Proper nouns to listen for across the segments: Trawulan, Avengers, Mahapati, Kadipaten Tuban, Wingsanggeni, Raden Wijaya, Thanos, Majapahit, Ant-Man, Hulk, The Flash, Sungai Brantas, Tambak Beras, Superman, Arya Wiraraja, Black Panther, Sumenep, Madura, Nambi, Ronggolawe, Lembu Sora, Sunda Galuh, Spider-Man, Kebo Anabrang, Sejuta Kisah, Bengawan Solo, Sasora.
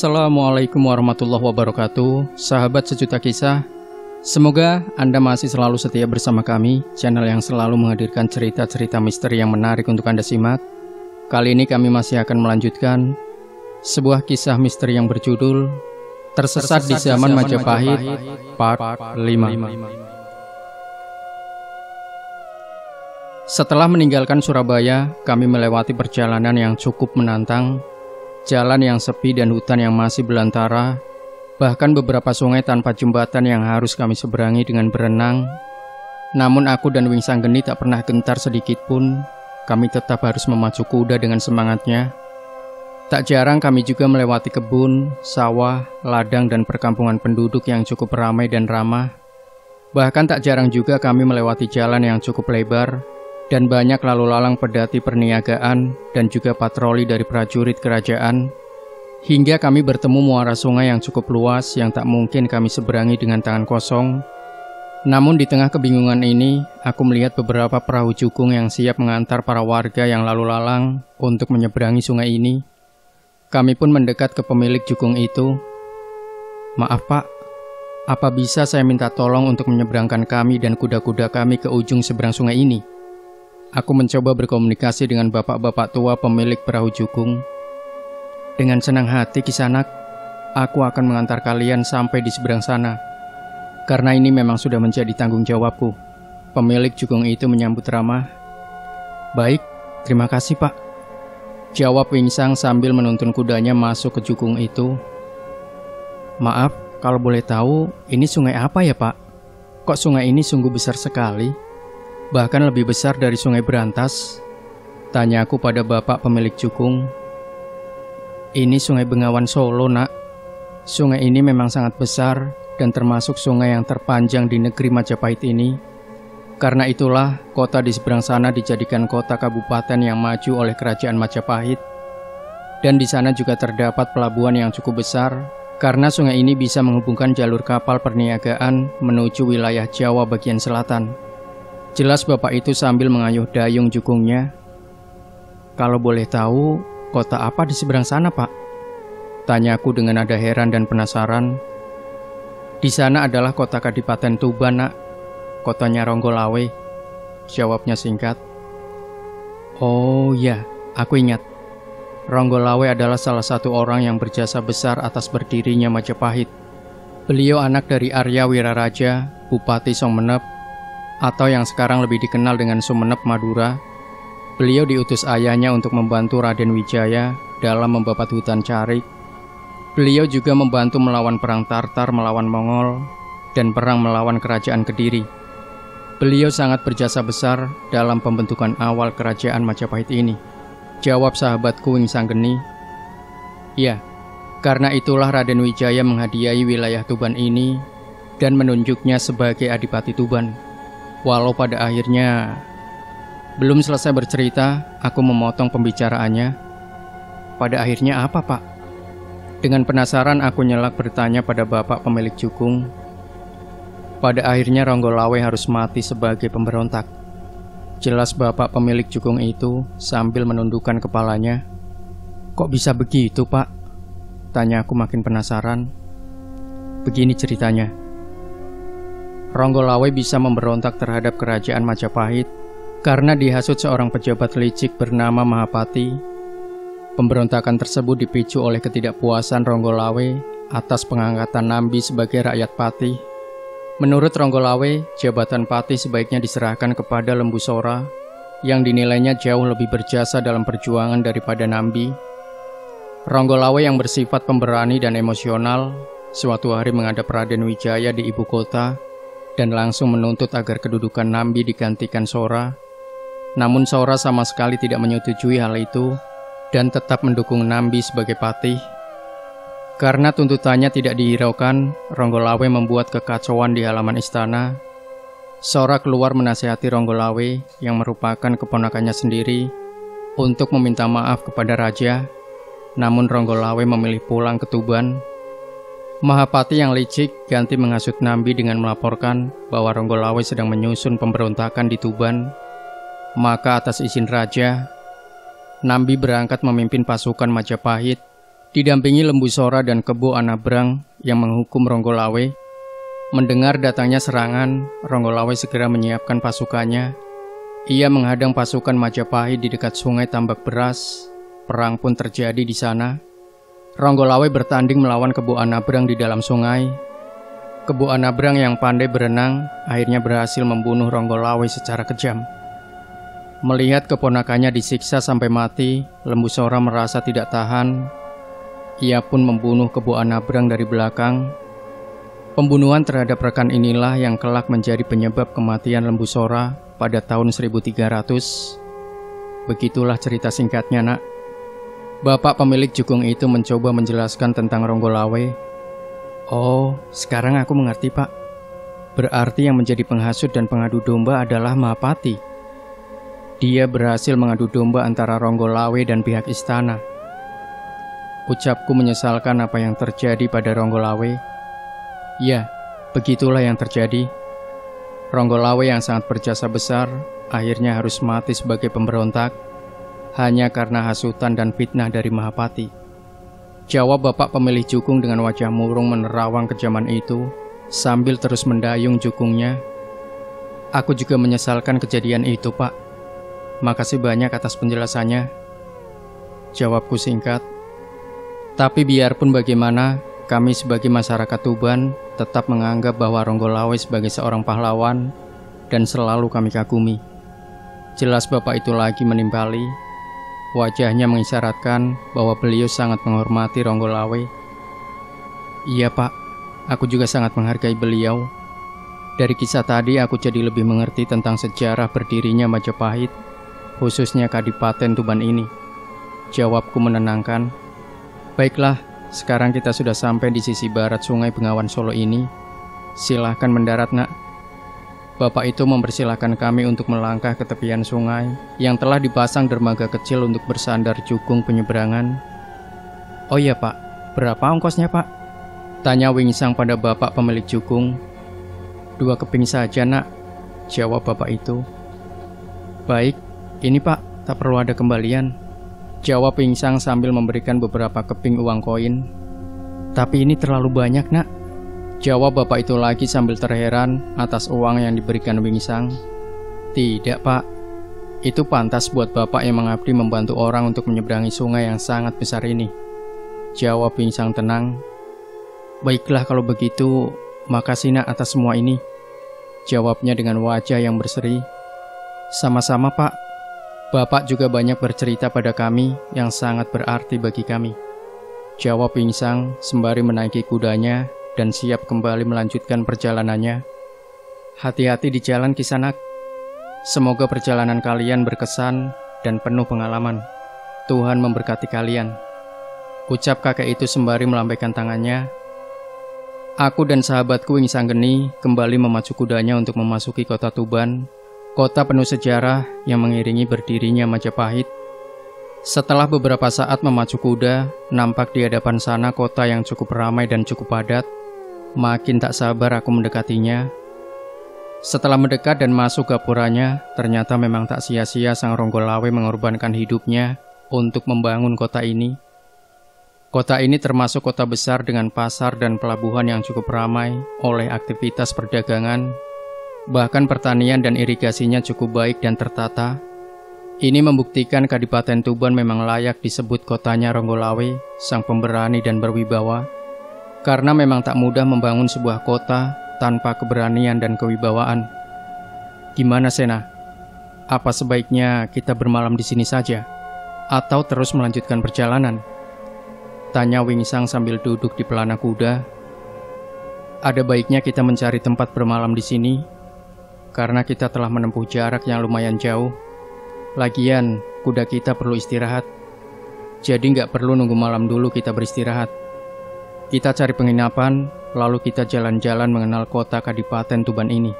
Assalamualaikum warahmatullahi wabarakatuh, sahabat Sejuta Kisah. Semoga Anda masih selalu setia bersama kami, channel yang selalu menghadirkan cerita-cerita misteri yang menarik untuk Anda simak. Kali ini kami masih akan melanjutkan sebuah kisah misteri yang berjudul Tersesat di Zaman Majapahit, Part 5. Setelah meninggalkan Surabaya, kami melewati perjalanan yang cukup menantang. Jalan yang sepi dan hutan yang masih belantara, bahkan beberapa sungai tanpa jembatan yang harus kami seberangi dengan berenang. Namun aku dan Wingsanggeni tak pernah gentar sedikit pun. Kami tetap harus memacu kuda dengan semangatnya. Tak jarang kami juga melewati kebun, sawah, ladang dan perkampungan penduduk yang cukup ramai dan ramah. Bahkan tak jarang juga kami melewati jalan yang cukup lebar dan banyak lalu lalang pedati perniagaan dan juga patroli dari prajurit kerajaan, hingga kami bertemu muara sungai yang cukup luas yang tak mungkin kami seberangi dengan tangan kosong. Namun di tengah kebingungan ini, aku melihat beberapa perahu jukung yang siap mengantar para warga yang lalu lalang untuk menyeberangi sungai ini. Kami pun mendekat ke pemilik jukung itu. "Maaf Pak, apa bisa saya minta tolong untuk menyeberangkan kami dan kuda-kuda kami ke ujung seberang sungai ini?" Aku mencoba berkomunikasi dengan bapak-bapak tua pemilik perahu jukung. "Dengan senang hati Kisanak, aku akan mengantar kalian sampai di seberang sana. Karena ini memang sudah menjadi tanggung jawabku." Pemilik jukung itu menyambut ramah. "Baik, terima kasih Pak," jawab Wingsang sambil menuntun kudanya masuk ke jukung itu. "Maaf, kalau boleh tahu, ini sungai apa ya Pak? Kok sungai ini sungguh besar sekali? Bahkan lebih besar dari Sungai Brantas," tanya aku pada bapak pemilik jukung. "Ini Sungai Bengawan Solo Nak. Sungai ini memang sangat besar dan termasuk sungai yang terpanjang di negeri Majapahit ini. Karena itulah kota di seberang sana dijadikan kota kabupaten yang maju oleh kerajaan Majapahit. Dan di sana juga terdapat pelabuhan yang cukup besar, karena sungai ini bisa menghubungkan jalur kapal perniagaan menuju wilayah Jawa bagian selatan," jelas bapak itu sambil mengayuh dayung jukungnya. "Kalau boleh tahu, kota apa di seberang sana Pak?" tanya aku dengan nada heran dan penasaran. "Di sana adalah kota Kadipaten Tuban Nak, kotanya Ronggolawe," jawabnya singkat. "Oh ya, aku ingat. Ronggolawe adalah salah satu orang yang berjasa besar atas berdirinya Majapahit. Beliau anak dari Arya Wiraraja, Bupati Sumenep, atau yang sekarang lebih dikenal dengan Sumenep Madura. Beliau diutus ayahnya untuk membantu Raden Wijaya dalam membabat hutan Carik. Beliau juga membantu melawan perang Tartar melawan Mongol dan perang melawan kerajaan Kediri. Beliau sangat berjasa besar dalam pembentukan awal kerajaan Majapahit ini," jawab sahabatku Wingsanggeni. "Ya, karena itulah Raden Wijaya menghadiahi wilayah Tuban ini dan menunjuknya sebagai Adipati Tuban." Walau pada akhirnya belum selesai bercerita, aku memotong pembicaraannya. "Pada akhirnya apa Pak?" Dengan penasaran aku nyelak bertanya pada bapak pemilik jukung. "Pada akhirnya Ronggolawe harus mati sebagai pemberontak," jelas bapak pemilik jukung itu sambil menundukkan kepalanya. "Kok bisa begitu Pak?" tanya aku makin penasaran. "Begini ceritanya. Ronggolawe bisa memberontak terhadap kerajaan Majapahit karena dihasut seorang pejabat licik bernama Mahapati. Pemberontakan tersebut dipicu oleh ketidakpuasan Ronggolawe atas pengangkatan Nambi sebagai rakyat patih. Menurut Ronggolawe, jabatan patih sebaiknya diserahkan kepada Lembu Sora yang dinilainya jauh lebih berjasa dalam perjuangan daripada Nambi. Ronggolawe yang bersifat pemberani dan emosional suatu hari menghadap Raden Wijaya di ibu kota dan langsung menuntut agar kedudukan Nambi digantikan Sora. Namun Sora sama sekali tidak menyetujui hal itu dan tetap mendukung Nambi sebagai patih. Karena tuntutannya tidak dihiraukan, Ronggolawe membuat kekacauan di halaman istana. Sora keluar menasihati Ronggolawe yang merupakan keponakannya sendiri untuk meminta maaf kepada raja. Namun Ronggolawe memilih pulang ke Tuban. Mahapati yang licik ganti menghasut Nambi dengan melaporkan bahwa Ronggolawe sedang menyusun pemberontakan di Tuban. Maka atas izin raja, Nambi berangkat memimpin pasukan Majapahit didampingi Lembu Sora dan Kebo Anabrang yang menghukum Ronggolawe. Mendengar datangnya serangan, Ronggolawe segera menyiapkan pasukannya. Ia menghadang pasukan Majapahit di dekat Sungai Tambak Beras. Perang pun terjadi di sana. Ronggolawe bertanding melawan Kebo Anabrang di dalam sungai. Kebo Anabrang yang pandai berenang akhirnya berhasil membunuh Ronggolawe secara kejam. Melihat keponakannya disiksa sampai mati, Lembu Sora merasa tidak tahan. Ia pun membunuh Kebo Anabrang dari belakang. Pembunuhan terhadap rekan inilah yang kelak menjadi penyebab kematian Lembu Sora pada tahun 1300. Begitulah cerita singkatnya, nak. Bapak pemilik jukung itu mencoba menjelaskan tentang Ronggolawe. Oh, sekarang aku mengerti, Pak. Berarti yang menjadi penghasut dan pengadu domba adalah Mahapati. Dia berhasil mengadu domba antara Ronggolawe dan pihak istana. Ucapku menyesalkan apa yang terjadi pada Ronggolawe. Ya, begitulah yang terjadi. Ronggolawe yang sangat berjasa besar akhirnya harus mati sebagai pemberontak hanya karena hasutan dan fitnah dari Mahapati. Jawab bapak pemilih jukung dengan wajah murung menerawang kejaman itu sambil terus mendayung jukungnya. Aku juga menyesalkan kejadian itu, Pak. Makasih banyak atas penjelasannya, jawabku singkat. Tapi biarpun bagaimana, kami sebagai masyarakat Tuban tetap menganggap bahwa Ronggolawe sebagai seorang pahlawan dan selalu kami kagumi. Jelas bapak itu lagi menimpali. Wajahnya mengisyaratkan bahwa beliau sangat menghormati Ronggolawe. Iya, Pak, aku juga sangat menghargai beliau. Dari kisah tadi aku jadi lebih mengerti tentang sejarah berdirinya Majapahit, khususnya Kadipaten Tuban ini, jawabku menenangkan. Baiklah, sekarang kita sudah sampai di sisi barat sungai Bengawan Solo ini. Silahkan mendarat, nak. Bapak itu mempersilahkan kami untuk melangkah ke tepian sungai yang telah dipasang dermaga kecil untuk bersandar jukung penyeberangan. Oh iya, Pak, berapa ongkosnya, Pak? Tanya Wingsang pada bapak pemilik jukung. 2 keping saja, nak, jawab bapak itu. Baik, ini, Pak, tak perlu ada kembalian, jawab Wingsang sambil memberikan beberapa keping uang koin. Tapi ini terlalu banyak, nak, jawab bapak itu lagi sambil terheran atas uang yang diberikan Wingsang. Tidak, Pak, itu pantas buat bapak yang mengabdi membantu orang untuk menyeberangi sungai yang sangat besar ini, jawab Wingsang tenang. Baiklah kalau begitu, makasih, nak, atas semua ini, jawabnya dengan wajah yang berseri. Sama-sama, Pak. Bapak juga banyak bercerita pada kami yang sangat berarti bagi kami, jawab Wingsang sembari menaiki kudanya dan siap kembali melanjutkan perjalanannya. Hati-hati di jalan, Kisanak. Semoga perjalanan kalian berkesan dan penuh pengalaman. Tuhan memberkati kalian, ucap kakek itu sembari melambaikan tangannya. Aku dan sahabatku Wingsanggeni kembali memacu kudanya untuk memasuki kota Tuban, kota penuh sejarah yang mengiringi berdirinya Majapahit. Setelah beberapa saat memacu kuda, nampak di hadapan sana kota yang cukup ramai dan cukup padat. Makin tak sabar aku mendekatinya. Setelah mendekat dan masuk gapuranya, ternyata memang tak sia-sia sang Ronggolawe mengorbankan hidupnya untuk membangun kota ini. Kota ini termasuk kota besar dengan pasar dan pelabuhan yang cukup ramai oleh aktivitas perdagangan. Bahkan pertanian dan irigasinya cukup baik dan tertata. Ini membuktikan Kadipaten Tuban memang layak disebut kotanya Ronggolawe, sang pemberani dan berwibawa. Karena memang tak mudah membangun sebuah kota tanpa keberanian dan kewibawaan. Gimana, Sena? Apa sebaiknya kita bermalam di sini saja? Atau terus melanjutkan perjalanan? Tanya Wingsang sambil duduk di pelana kuda. Ada baiknya kita mencari tempat bermalam di sini, karena kita telah menempuh jarak yang lumayan jauh. Lagian kuda kita perlu istirahat, jadi nggak perlu nunggu malam dulu kita beristirahat. Kita cari penginapan, lalu kita jalan-jalan mengenal kota Kadipaten Tuban ini,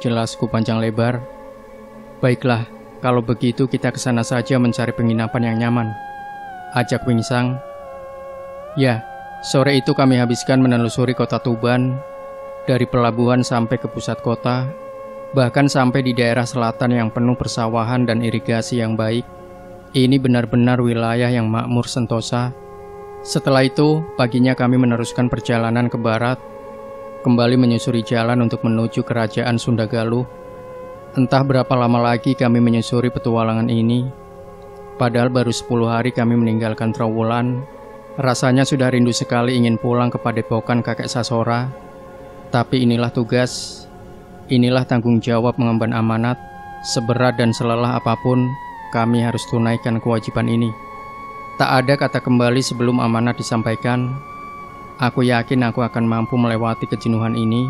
jelasku panjang lebar. Baiklah, kalau begitu kita ke sana saja mencari penginapan yang nyaman, ajak Wingsang. Ya, sore itu kami habiskan menelusuri kota Tuban, dari pelabuhan sampai ke pusat kota. Bahkan sampai di daerah selatan yang penuh persawahan dan irigasi yang baik. Ini benar-benar wilayah yang makmur sentosa. Setelah itu, paginya kami meneruskan perjalanan ke barat, kembali menyusuri jalan untuk menuju kerajaan Sunda Galuh. Entah berapa lama lagi kami menyusuri petualangan ini. Padahal baru 10 hari kami meninggalkan Trawulan. Rasanya sudah rindu sekali ingin pulang ke padepokan kakek Sasora. Tapi inilah tugas, inilah tanggung jawab mengemban amanat. Seberat dan selelah apapun, kami harus tunaikan kewajiban ini. Tak ada kata kembali sebelum amanat disampaikan. Aku yakin aku akan mampu melewati kejenuhan ini.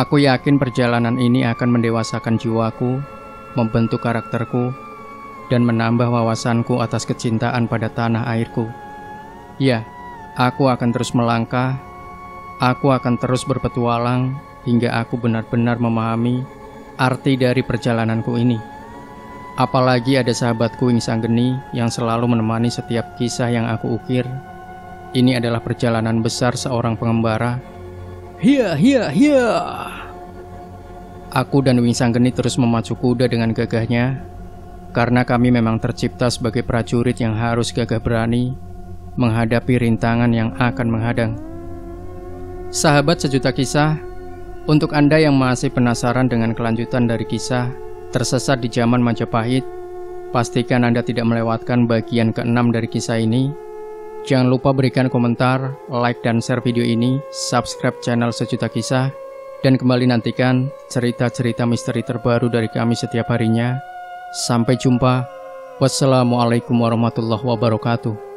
Aku yakin perjalanan ini akan mendewasakan jiwaku, membentuk karakterku, dan menambah wawasanku atas kecintaan pada tanah airku. Ya, aku akan terus melangkah. Aku akan terus berpetualang hingga aku benar-benar memahami arti dari perjalananku ini. Apalagi ada sahabatku Wingsanggeni yang selalu menemani setiap kisah yang aku ukir. Ini adalah perjalanan besar seorang pengembara. Hiya, hiya, hiya. Aku dan Wingsanggeni terus memacu kuda dengan gagahnya, karena kami memang tercipta sebagai prajurit yang harus gagah berani menghadapi rintangan yang akan menghadang. Sahabat Sejuta Kisah, untuk Anda yang masih penasaran dengan kelanjutan dari kisah Tersesat di Zaman Majapahit, pastikan Anda tidak melewatkan bagian ke-6 dari kisah ini. Jangan lupa berikan komentar, like, dan share video ini, subscribe channel Sejuta Kisah, dan kembali nantikan cerita-cerita misteri terbaru dari kami setiap harinya. Sampai jumpa. Wassalamualaikum warahmatullahi wabarakatuh.